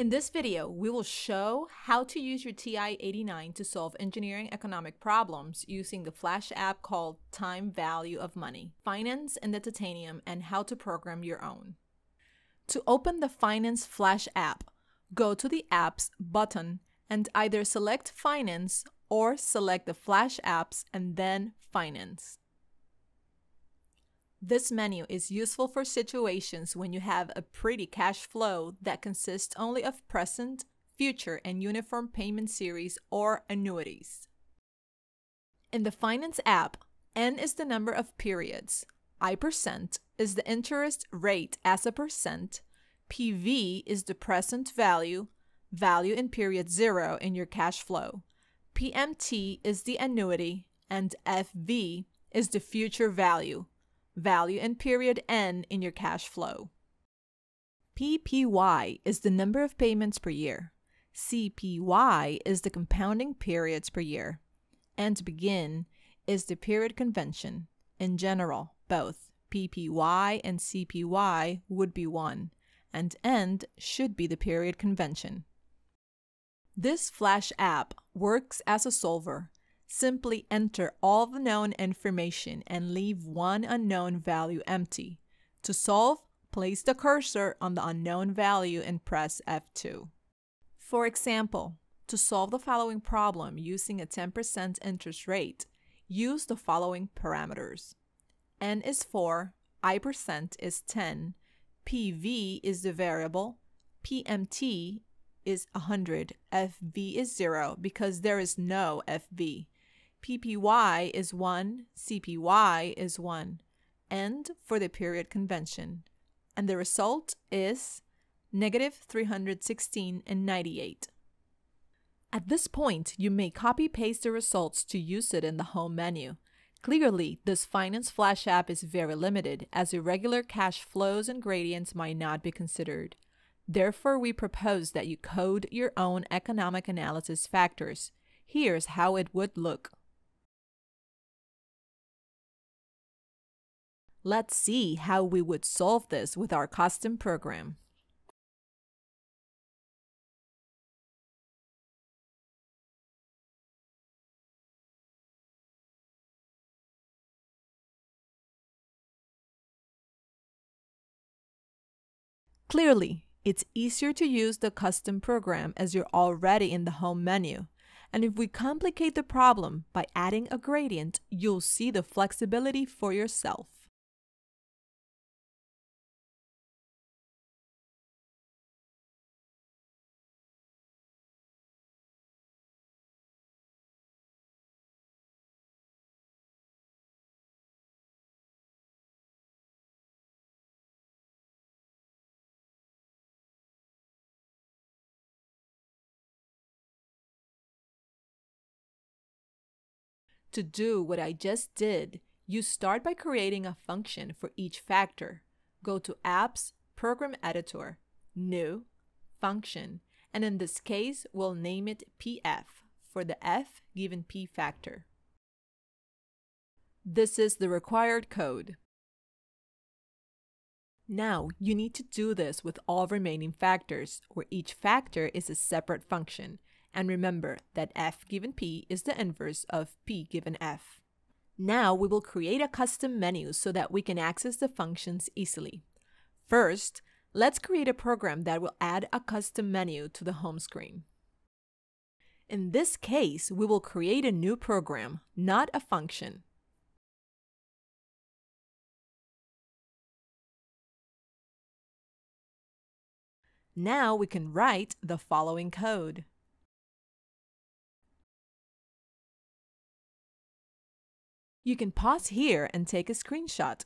In this video, we will show how to use your TI-89 to solve engineering economic problems using the Flash app called Time Value of Money, Finance in the Titanium, and how to program your own. To open the Finance Flash app, go to the Apps button and either select Finance or select the Flash Apps and then Finance. This menu is useful for situations when you have a pretty cash flow that consists only of present, future, and uniform payment series or annuities. In the Finance app, N is the number of periods, I% is the interest rate as a percent, PV is the present value, value in period 0 in your cash flow, PMT is the annuity, and FV is the future value. Value in period N in your cash flow. P-P-Y is the number of payments per year. C-P-Y is the compounding periods per year. And begin is the period convention. In general, both P-P-Y and C-P-Y would be one, and end should be the period convention. This Flash app works as a solver. Simply enter all the known information and leave one unknown value empty. To solve, place the cursor on the unknown value and press F2. For example, to solve the following problem using a 10% interest rate, use the following parameters. N is 4, I% is 10, PV is the variable, PMT is 100, FV is 0 because there is no FV. PPY is 1, CPY is 1, and for the period convention. And the result is -316.98. At this point, you may copy-paste the results to use it in the home menu. Clearly, this Finance Flash app is very limited, as irregular cash flows and gradients might not be considered. Therefore, we propose that you code your own economic analysis factors. Here's how it would look. Let's see how we would solve this with our custom program. Clearly, it's easier to use the custom program as you're already in the home menu. And if we complicate the problem by adding a gradient, you'll see the flexibility for yourself. To do what I just did, you start by creating a function for each factor. Go to Apps, Program Editor, New, Function, and in this case, we'll name it PF for the F given P factor. This is the required code. Now, you need to do this with all remaining factors, where each factor is a separate function. And remember that F given P is the inverse of P given F. Now we will create a custom menu so that we can access the functions easily. First, let's create a program that will add a custom menu to the home screen. In this case, we will create a new program, not a function. Now we can write the following code. You can pause here and take a screenshot.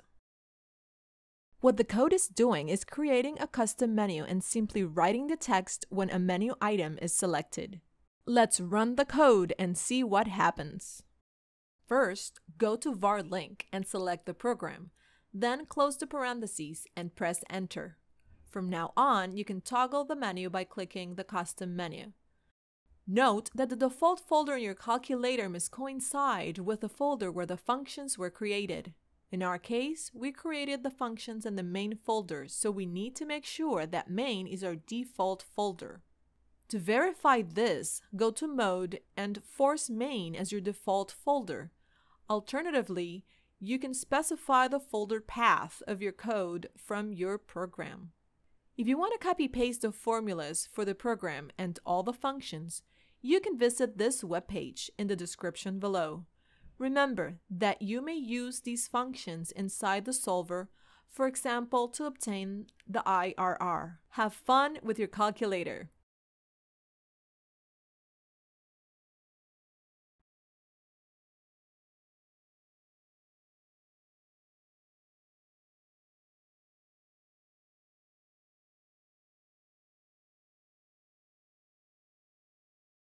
What the code is doing is creating a custom menu and simply writing the text when a menu item is selected. Let's run the code and see what happens. First, go to Var Link and select the program. Then close the parentheses and press Enter. From now on, you can toggle the menu by clicking the custom menu. Note that the default folder in your calculator must coincide with the folder where the functions were created. In our case, we created the functions in the main folder, so we need to make sure that main is our default folder. To verify this, go to Mode and force main as your default folder. Alternatively, you can specify the folder path of your code from your program. If you want to copy-paste the formulas for the program and all the functions, you can visit this webpage in the description below. Remember that you may use these functions inside the solver, for example, to obtain the IRR. Have fun with your calculator!